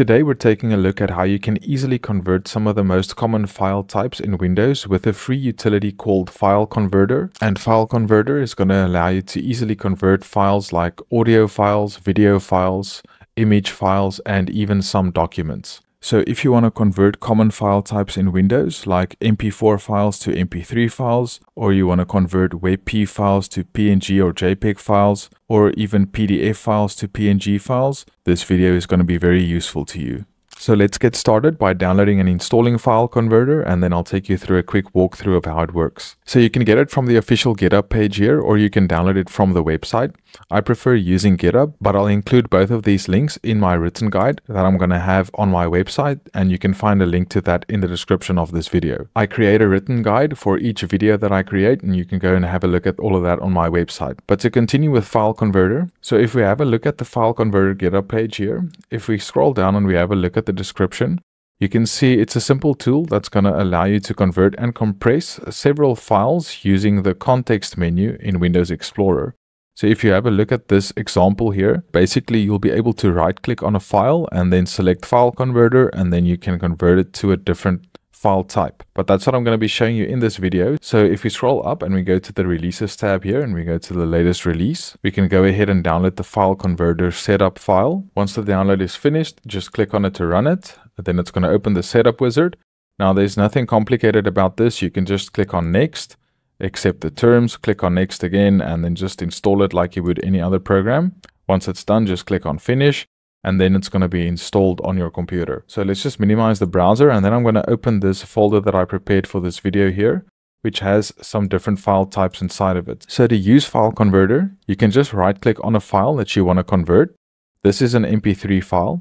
Today we're taking a look at how you can easily convert some of the most common file types in Windows with a free utility called File Converter. And File Converter is going to allow you to easily convert files like audio files, video files, image files, and even some documents. So if you want to convert common file types in Windows, like MP4 files to MP3 files, or you want to convert WebP files to PNG or JPEG files, or even PDF files to PNG files, this video is going to be very useful to you. So let's get started by downloading and installing File Converter, and then I'll take you through a quick walkthrough of how it works. So you can get it from the official GitHub page here, or you can download it from the website. I prefer using GitHub, but I'll include both of these links in my written guide that I'm going to have on my website, and you can find a link to that in the description of this video. I create a written guide for each video that I create, and you can go and have a look at all of that on my website. But to continue with File Converter, so if we have a look at the File Converter GitHub page here, if we scroll down and we have a look at the description, you can see it's a simple tool that's going to allow you to convert and compress several files using the context menu in Windows Explorer. So if you have a look at this example here, basically you'll be able to right click on a file and then select File Converter, and then you can convert it to a different file type. But that's what I'm going to be showing you in this video. So if we scroll up and we go to the Releases tab here and we go to the latest release, we can go ahead and download the File Converter setup file. Once the download is finished, just click on it to run it. Then it's going to open the setup wizard. Now there's nothing complicated about this. You can just click on next, accept the terms, click on next again, and then just install it like you would any other program. Once it's done, just click on finish, and then it's going to be installed on your computer. So let's just minimize the browser, and then I'm going to open this folder that I prepared for this video here, which has some different file types inside of it. So to use File Converter, you can just right click on a file that you want to convert. This is an MP3 file,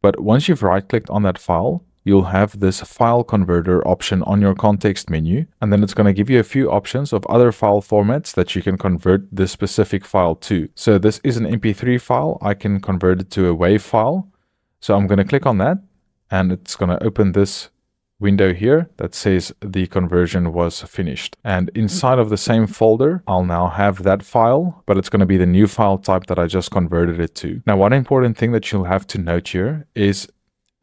but once you've right clicked on that file, you'll have this File Converter option on your context menu, and then it's going to give you a few options of other file formats that you can convert this specific file to. So this is an MP3 file. I can convert it to a WAV file. So I'm going to click on that, and it's going to open this window here that says the conversion was finished. And inside of the same folder, I'll now have that file, but it's going to be the new file type that I just converted it to. Now, one important thing that you'll have to note here is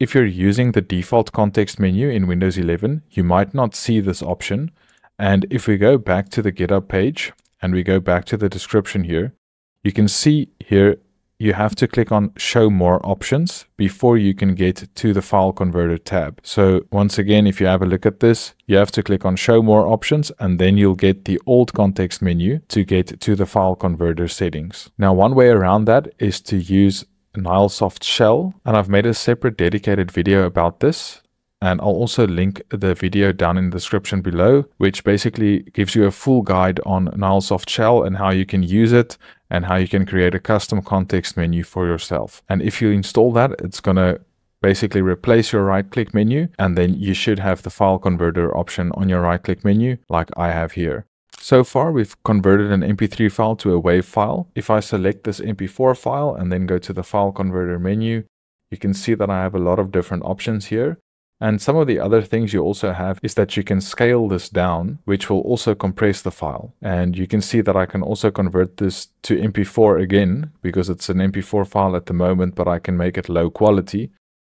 if you're using the default context menu in Windows 11, you might not see this option. And if we go back to the GitHub page and we go back to the description here, you can see here you have to click on Show More Options before you can get to the File Converter tab. So once again, if you have a look at this, you have to click on Show More Options, and then you'll get the old context menu to get to the File Converter settings. Now, one way around that is to use NileSoft Shell, and I've made a separate dedicated video about this, and I'll also link the video down in the description below, which basically gives you a full guide on NileSoft Shell and how you can use it and how you can create a custom context menu for yourself. And if you install that, it's going to basically replace your right click menu, and then you should have the File Converter option on your right click menu like I have here. So far, we've converted an MP3 file to a WAV file. If I select this MP4 file and then go to the File Converter menu, you can see that I have a lot of different options here. And some of the other things you also have is that you can scale this down, which will also compress the file. And you can see that I can also convert this to MP4 again, because it's an MP4 file at the moment, but I can make it low quality,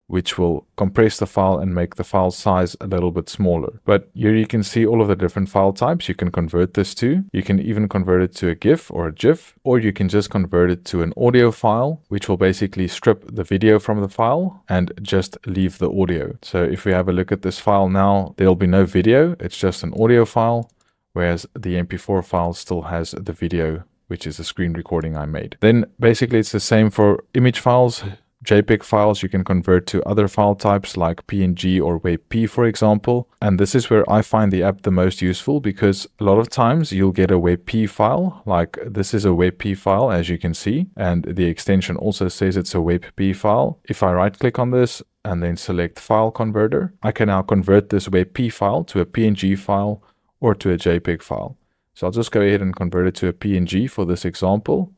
which will compress the file and make the file size a little bit smaller. But here you can see all of the different file types you can convert this to. You can even convert it to a GIF or a JIF, or you can just convert it to an audio file, which will basically strip the video from the file and just leave the audio. So if we have a look at this file now, there'll be no video. It's just an audio file, whereas the MP4 file still has the video, which is a screen recording I made. Then basically it's the same for image files. JPEG files you can convert to other file types like PNG or WebP, for example. And this is where I find the app the most useful, because a lot of times you'll get a WebP file, like this is a WebP file as you can see, and the extension also says it's a WebP file. If I right click on this and then select File Converter, I can now convert this WebP file to a PNG file or to a JPEG file. So I'll just go ahead and convert it to a PNG for this example,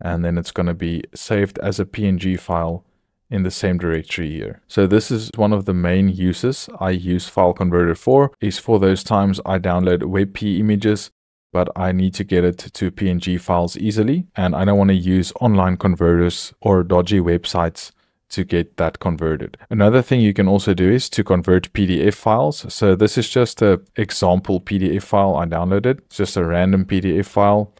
and then it's going to be saved as a PNG file in the same directory here. So this is one of the main uses I use File Converter for, is for those times I download WebP images, but I need to get it to PNG files easily, and I don't want to use online converters or dodgy websites to get that converted. Another thing you can also do is to convert PDF files. So this is just an example PDF file I downloaded. It's just a random PDF file.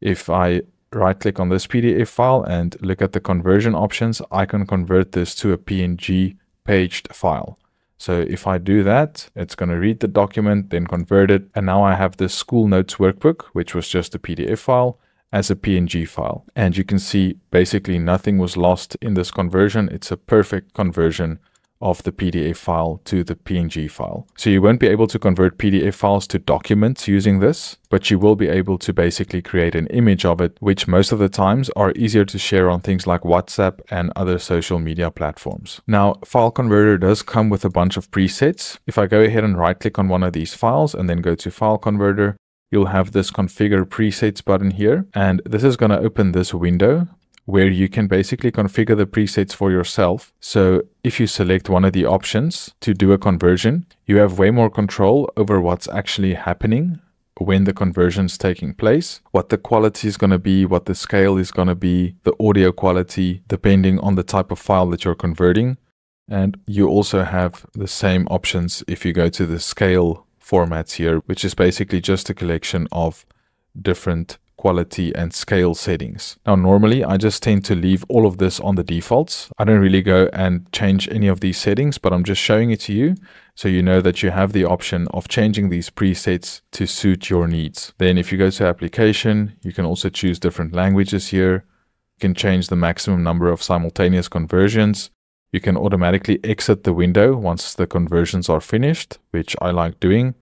If I right click on this PDF file and look at the conversion options, I can convert this to a PNG paged file. So if I do that, it's going to read the document, then convert it. And now I have this school notes workbook, which was just a PDF file, as a PNG file. And you can see basically nothing was lost in this conversion. It's a perfect conversion of the PDF file to the PNG file. So you won't be able to convert PDF files to documents using this, but you will be able to basically create an image of it, which most of the times are easier to share on things like WhatsApp and other social media platforms. Now, File Converter does come with a bunch of presets. If I go ahead and right click on one of these files and then go to File Converter, you'll have this configure presets button here, and this is going to open this window where you can basically configure the presets for yourself. So if you select one of the options to do a conversion, you have way more control over what's actually happening when the conversion's taking place, what the quality is going to be, what the scale is going to be, the audio quality, depending on the type of file that you're converting. And you also have the same options if you go to the scale formats here, which is basically just a collection of different quality and scale settings. Now, normally I just tend to leave all of this on the defaults. I don't really go and change any of these settings, but I'm just showing it to you so you know that you have the option of changing these presets to suit your needs. Then if you go to application, you can also choose different languages here. You can change the maximum number of simultaneous conversions. You can automatically exit the window once the conversions are finished, which I like doing.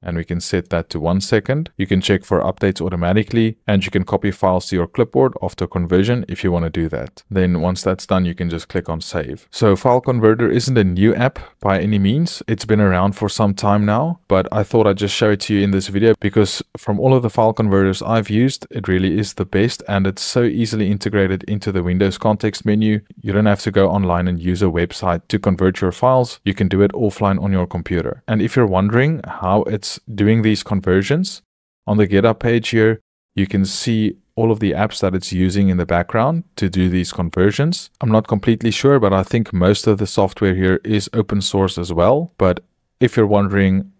And we can set that to 1 second. You can check for updates automatically, and you can copy files to your clipboard after conversion if you want to do that. Then once that's done, you can just click on save. So File Converter isn't a new app by any means. It's been around for some time now, but I thought I'd just show it to you in this video because from all of the file converters I've used, it really is the best, and it's so easily integrated into the Windows context menu. You don't have to go online and use a website to convert your files. You can do it offline on your computer. And if you're wondering how it's doing these conversions, on the GitHub page here you can see all of the apps that it's using in the background to do these conversions. I'm not completely sure, but I think most of the software here is open source as well. But if you're wondering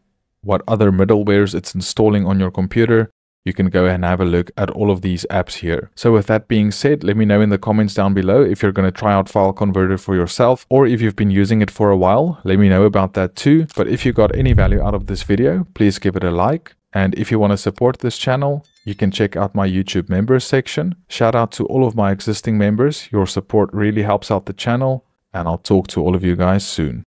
what other middlewares it's installing on your computer, you can go and have a look at all of these apps here. So with that being said, let me know in the comments down below if you're going to try out File Converter for yourself, or if you've been using it for a while, let me know about that too. But if you got any value out of this video, please give it a like. And if you want to support this channel, you can check out my YouTube members section. Shout out to all of my existing members. Your support really helps out the channel, and I'll talk to all of you guys soon.